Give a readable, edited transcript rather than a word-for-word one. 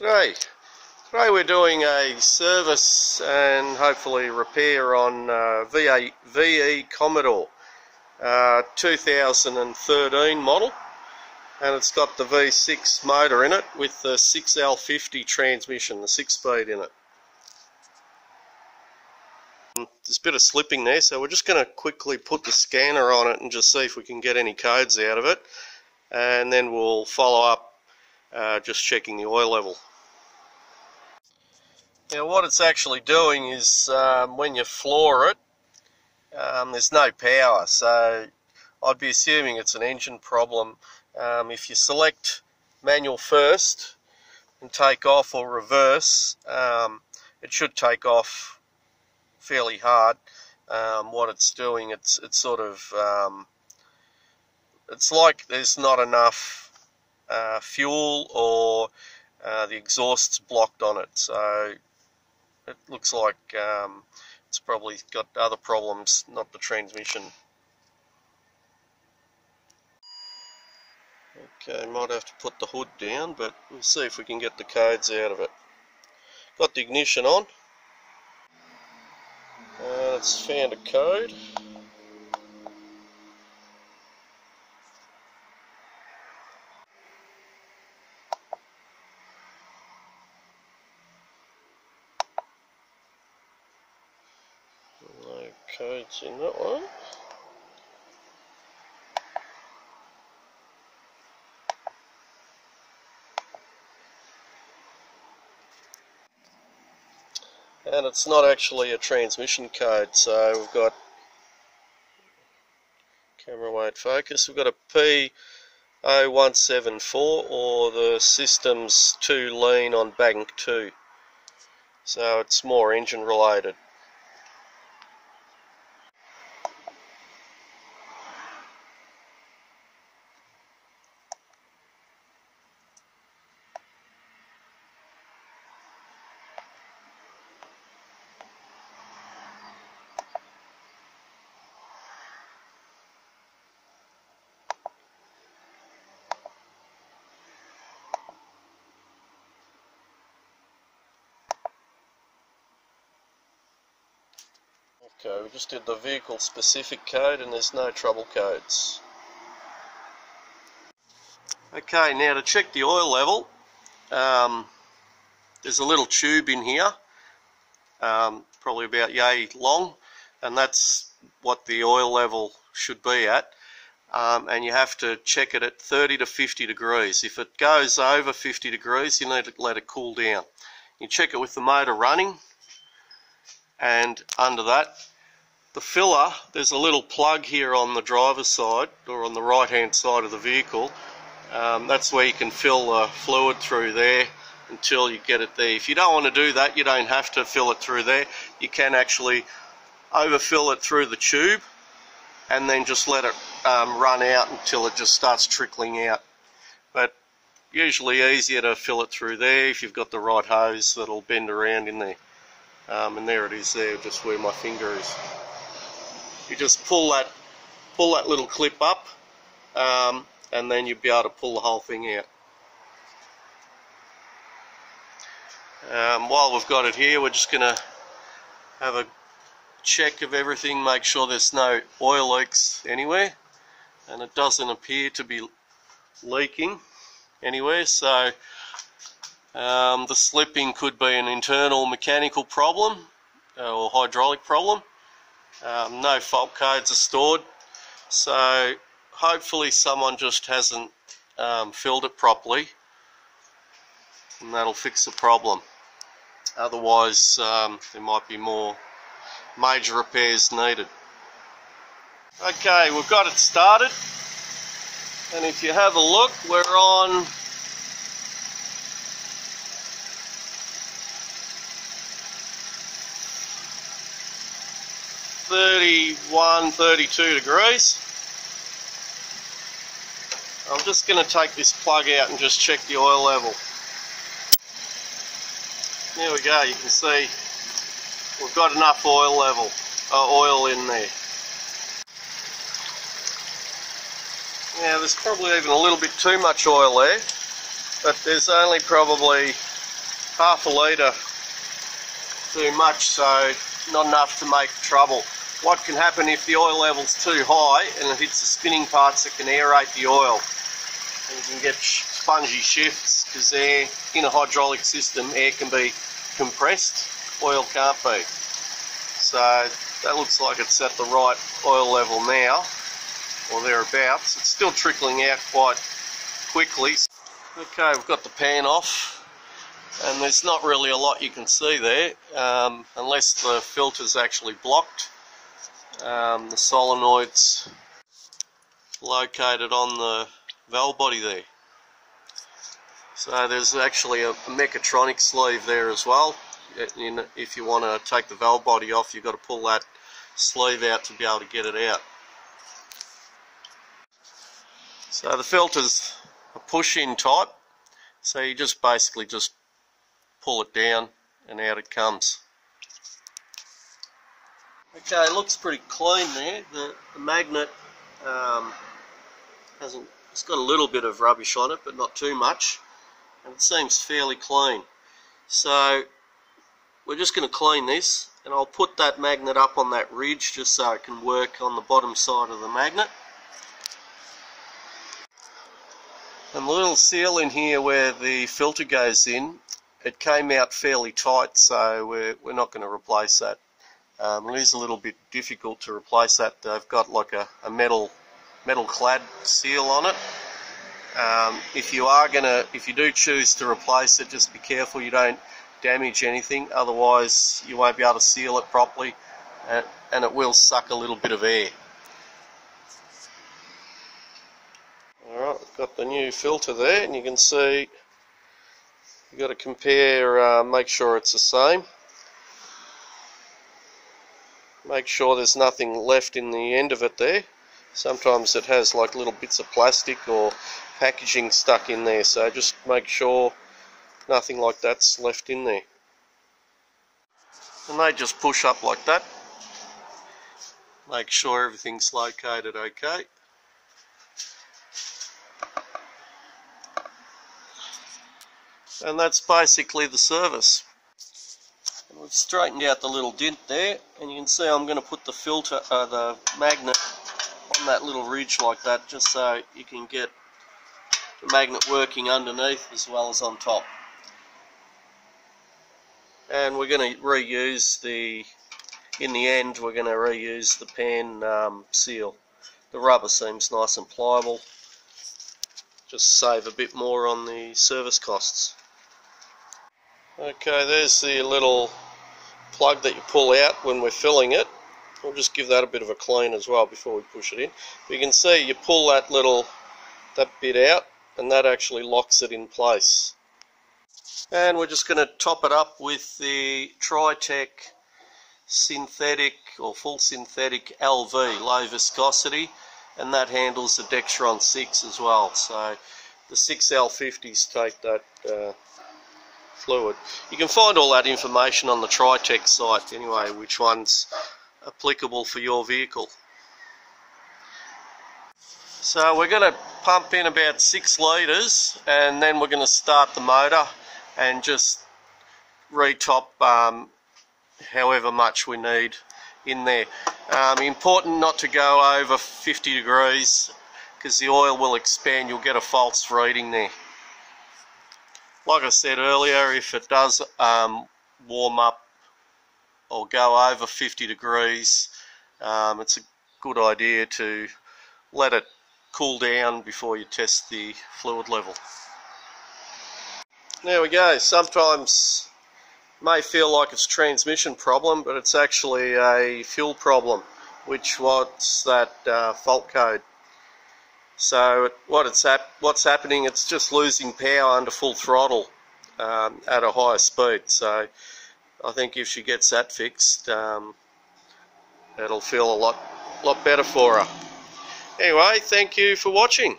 Today we're doing a service and hopefully repair on VE Commodore 2013 model, and it's got the V6 motor in it with the 6L50 transmission, the 6-speed in it. There's a bit of slipping there, so we're just going to quickly put the scanner on it and just see if we can get any codes out of it, and then we'll follow up just checking the oil level. Now what it's actually doing is when you floor it, there's no power, so I'd be assuming it's an engine problem. If you select manual first and take off or reverse, it should take off fairly hard. What it's doing, it's sort of it's like there's not enough fuel, or the exhaust's blocked on it, so it looks like it's probably got other problems, not the transmission. Okay, might have to put the hood down, but we'll see if we can get the codes out of it. Got the ignition on. It's found a code. Codes in that one. And it's not actually a transmission code, so we've got camera won't focus. We've got a P0174, or the system's too lean on bank 2. So it's more engine related. Okay, we just did the vehicle specific code and there's no trouble codes. Okay, now to check the oil level, there's a little tube in here, probably about yay long, and that's what the oil level should be at, and you have to check it at 30 to 50 degrees. If it goes over 50 degrees, you need to let it cool down. You check it with the motor running, and under that, the filler, there's a little plug here on the driver's side, or on the right hand side of the vehicle, that's where you can fill the fluid through there until you get it there. If you don't want to do that, you don't have to fill it through there. You can actually overfill it through the tube and then just let it run out until it just starts trickling out, but usually easier to fill it through there if you've got the right hose that'll bend around in there. And there it is there, just where my finger is. You just pull that little clip up, and then you'll be able to pull the whole thing out. While we've got it here, we're just going to have a check of everything, make sure there's no oil leaks anywhere, and it doesn't appear to be leaking anywhere, so the slipping could be an internal mechanical problem or hydraulic problem. No fault codes are stored, so hopefully someone just hasn't filled it properly, and that'll fix the problem. Otherwise there might be more major repairs needed. Okay, we've got it started, and if you have a look, we're on 31, 32 degrees. I'm just going to take this plug out and just check the oil level. There we go, you can see we've got enough oil level, oil in there. Now there's probably even a little bit too much oil there, but there's only probably half a litre too much, so not enough to make trouble. What can happen if the oil level's too high and it hits the spinning parts that can aerate the oil? And you can get spongy shifts because air in a hydraulic system, air can be compressed, oil can't be. So that looks like it's at the right oil level now, or thereabouts. It's still trickling out quite quickly. Okay, we've got the pan off, and there's not really a lot you can see there unless the filter's actually blocked. The solenoid's located on the valve body there. So there's actually a mechatronic sleeve there as well. If you want to take the valve body off, you've got to pull that sleeve out to be able to get it out. So the filter's a push-in type, so you just basically just pull it down and out it comes. Okay, it looks pretty clean there. The magnet hasn't, it's got a little bit of rubbish on it, but not too much, and it seems fairly clean. So we're just going to clean this, and I'll put that magnet up on that ridge just so it can work on the bottom side of the magnet. And the little seal in here where the filter goes in, it came out fairly tight, so we're not going to replace that. It is a little bit difficult to replace that. They've got like a metal clad seal on it. If you do choose to replace it, just be careful you don't damage anything, otherwise you won't be able to seal it properly, and it will suck a little bit of air. Alright, we've got the new filter there, and you can see you've got to compare, make sure it's the same. Make sure there's nothing left in the end of it there. Sometimes it has like little bits of plastic or packaging stuck in there, so just make sure nothing like that's left in there. And they just push up like that. Make sure everything's located okay. And that's basically the service. And we've straightened out the little dent there, and you can see I'm going to put the filter, the magnet on that little ridge like that, just so you can get the magnet working underneath as well as on top. And we're going to reuse in the end, we're going to reuse the pan seal. The rubber seems nice and pliable. Just save a bit more on the service costs. Okay, there's the little plug that you pull out when we're filling it. We'll just give that a bit of a clean as well before we push it in. But you can see you pull that bit out, and that actually locks it in place. And we're just going to top it up with the Tri-Tech synthetic or full synthetic LV, low viscosity, and that handles the Dexron 6 as well. So the 6L50s take that fluid. You can find all that information on the Tri-Tech site anyway, which one's applicable for your vehicle. So we're going to pump in about 6 litres, and then we're going to start the motor and just re-top however much we need in there. Important not to go over 50 degrees because the oil will expand, you'll get a false reading there. Like I said earlier, if it does warm up or go over 50 degrees, it's a good idea to let it cool down before you test the fluid level. There we go. Sometimes it may feel like it's a transmission problem, but it's actually a fuel problem, which was that fault code. So what's happening, it's just losing power under full throttle at a higher speed. So I think if she gets that fixed, it'll feel a lot better for her. Anyway, thank you for watching.